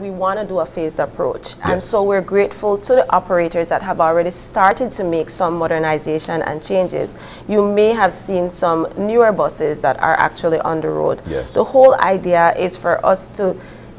We want to do a phased approach, yes. And so we're grateful to the operators that have already started to make some modernization and changes. You may have seen some newer buses that are actually on the road. Yes. The whole idea is for us to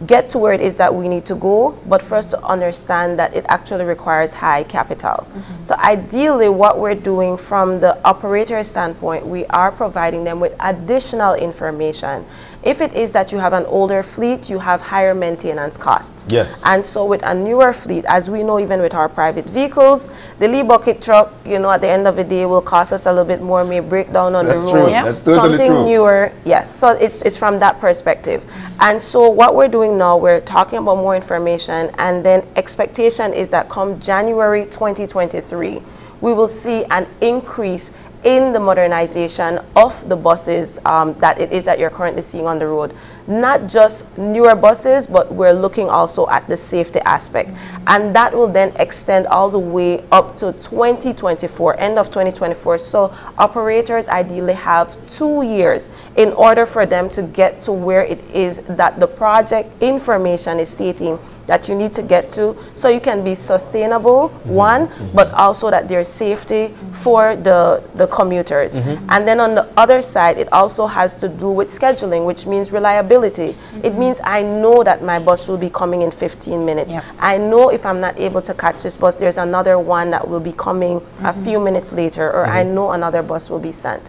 get to where it is that we need to go, but first to understand that it actually requires high capital. Mm-hmm. So ideally what we're doing from the operator standpoint, we are providing them with additional information. If it is that you have an older fleet, you have higher maintenance costs. Yes. And so with a newer fleet, as we know, even with our private vehicles, the Lee bucket truck, you know, at the end of the day will cost us a little bit more, may break down on the road. Yeah. That's totally something true. Newer, yes. So it's from that perspective. And so what we're doing now, we're talking about more information, and then expectation is that come January 2023, we will see an increase in the modernization of the buses that it is that you're currently seeing on the road. Not just newer buses, but we're looking also at the safety aspect. Mm-hmm. And that will then extend all the way up to 2024, end of 2024. So operators ideally have 2 years in order for them to get to where it is that the project information is stating that you need to get to, so you can be sustainable, mm-hmm. one, mm-hmm. but also that there's safety for the commuters. Mm-hmm. And then on the other side, it also has to do with scheduling, which means reliability. Mm-hmm. It means I know that my bus will be coming in 15 minutes. Yeah. I know if I'm not able to catch this bus, there's another one that will be coming mm-hmm. a few minutes later, or mm-hmm. I know another bus will be sent.